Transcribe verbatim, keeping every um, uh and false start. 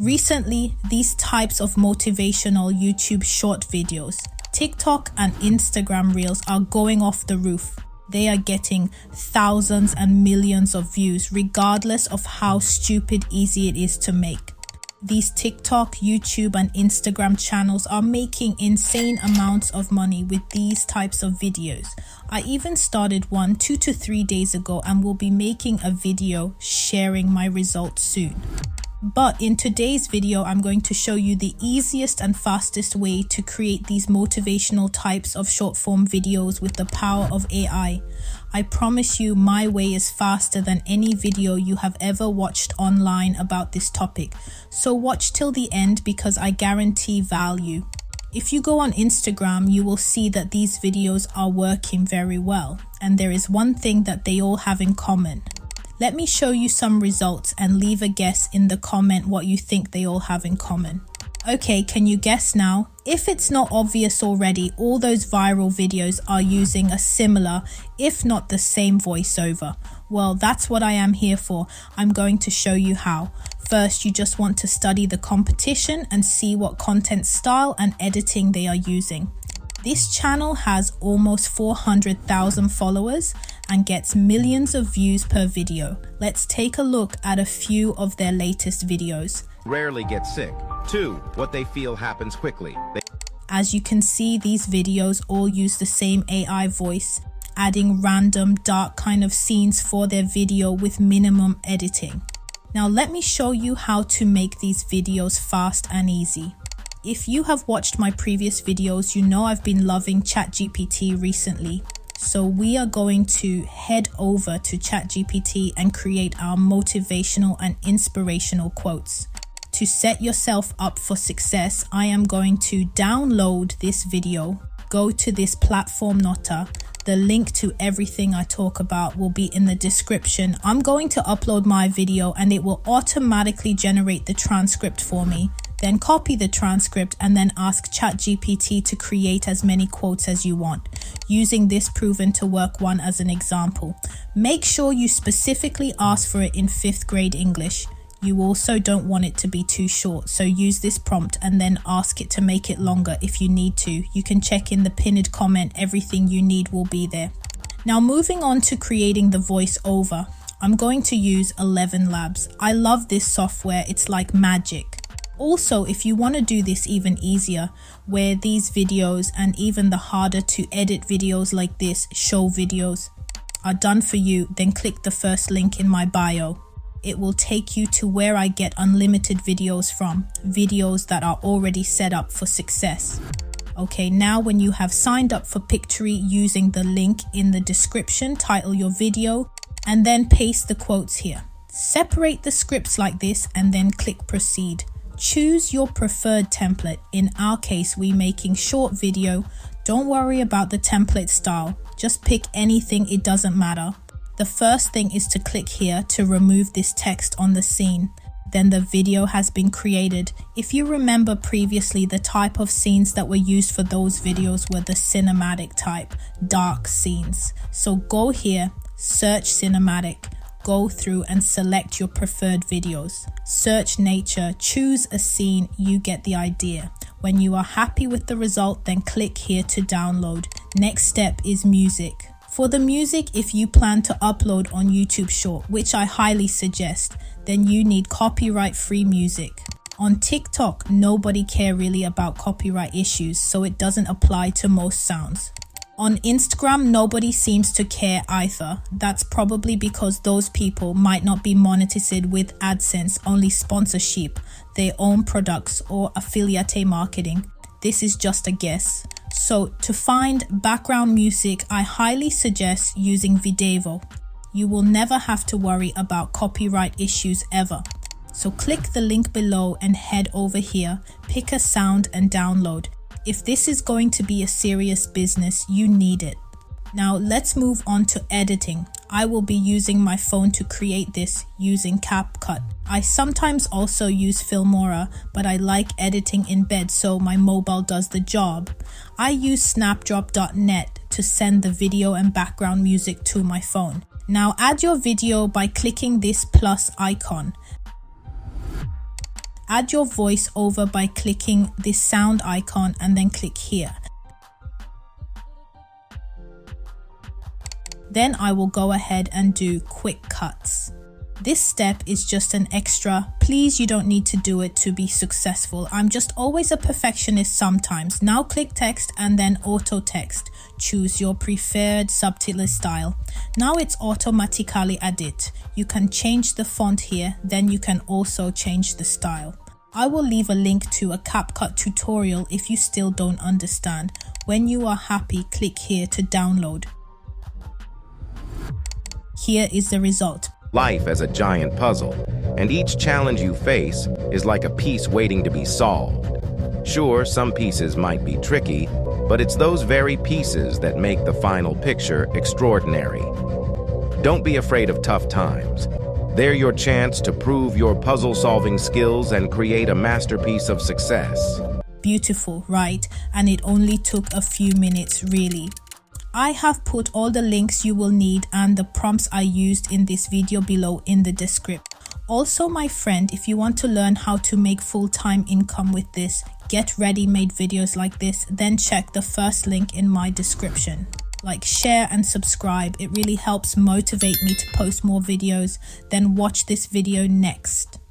Recently, these types of motivational YouTube short videos, TikTok and Instagram reels are going off the roof. They are getting thousands and millions of views regardless of how stupid easy it is to make. These TikTok, YouTube and Instagram channels are making insane amounts of money with these types of videos. I even started one two to three days ago and will be making a video sharing my results soon. But in today's video, I'm going to show you the easiest and fastest way to create these motivational types of short form videos with the power of A I. I promise you my way is faster than any video you have ever watched online about this topic. So watch till the end because I guarantee value. If you go on Instagram, you will see that these videos are working very well. And there is one thing that they all have in common. Let me show you some results and leave a guess in the comment what you think they all have in common. Okay, can you guess now? If it's not obvious already, all those viral videos are using a similar, if not the same voiceover. Well, that's what I am here for. I'm going to show you how. First, you just want to study the competition and see what content style and editing they are using. This channel has almost four hundred thousand followers and gets millions of views per video. Let's take a look at a few of their latest videos. Rarely get sick. Two, what they feel happens quickly. They As you can see, these videos all use the same A I voice, adding random dark kind of scenes for their video with minimum editing. Now let me show you how to make these videos fast and easy. If you have watched my previous videos, you know I've been loving ChatGPT recently. So we are going to head over to ChatGPT and create our motivational and inspirational quotes. To set yourself up for success, I am going to download this video, go to this platform Notta. The link to everything I talk about will be in the description. I'm going to upload my video and it will automatically generate the transcript for me. Then copy the transcript and then ask ChatGPT to create as many quotes as you want, using this proven to work one as an example. Make sure you specifically ask for it in fifth grade English. You also don't want it to be too short, so use this prompt and then ask it to make it longer if you need to. You can check in the pinned comment, everything you need will be there. Now moving on to creating the voiceover, I'm going to use Eleven Labs. I love this software, it's like magic. Also, if you want to do this even easier, where these videos and even the harder to edit videos like this show videos are done for you, then click the first link in my bio. It will take you to where I get unlimited videos from, videos that are already set up for success. Okay, now when you have signed up for Pictory using the link in the description, title your video and then paste the quotes here. Separate the scripts like this and then click proceed. Choose your preferred template. In our case, we're making short video. Don't worry about the template style. Just pick anything, it doesn't matter. The first thing is to click here to remove this text on the scene. Then the video has been created. If you remember previously, the type of scenes that were used for those videos were the cinematic type, dark scenes. So go here, search cinematic. Go through and select your preferred videos. Search nature, choose a scene, you get the idea. When you are happy with the result, then click here to download. Next step is music. For the music, if you plan to upload on YouTube Short, which I highly suggest, then you need copyright-free music. On TikTok, nobody cares really about copyright issues, so it doesn't apply to most sounds. On Instagram, nobody seems to care either. That's probably because those people might not be monetized with AdSense, only sponsorship, their own products or affiliate marketing. This is just a guess. So to find background music, I highly suggest using Videvo. You will never have to worry about copyright issues ever. So click the link below and head over here, pick a sound and download. If this is going to be a serious business, you need it. Now let's move on to editing. I will be using my phone to create this using CapCut. I sometimes also use Filmora, but I like editing in bed so my mobile does the job. I use snapdrop dot net to send the video and background music to my phone. Now add your video by clicking this plus icon. add your voice over by clicking this sound icon and then click here. Then I will go ahead and do quick cuts. This step is just an extra. Please, you don't need to do it to be successful. I'm just always a perfectionist sometimes. Now click text and then auto text. Choose your preferred subtitle style. Now it's automatically added. You can change the font here, then you can also change the style. I will leave a link to a CapCut tutorial if you still don't understand. When you are happy, click here to download. Here is the result. Life as a giant puzzle, and each challenge you face is like a piece waiting to be solved. Sure, some pieces might be tricky, but it's those very pieces that make the final picture extraordinary. Don't be afraid of tough times. They're your chance to prove your puzzle-solving skills and create a masterpiece of success. Beautiful, right? And it only took a few minutes, really. I have put all the links you will need and the prompts I used in this video below in the description. Also, my friend, if you want to learn how to make full-time income with this, get ready-made videos like this, then check the first link in my description. Like, share and subscribe. It really helps motivate me to post more videos. Then watch this video next.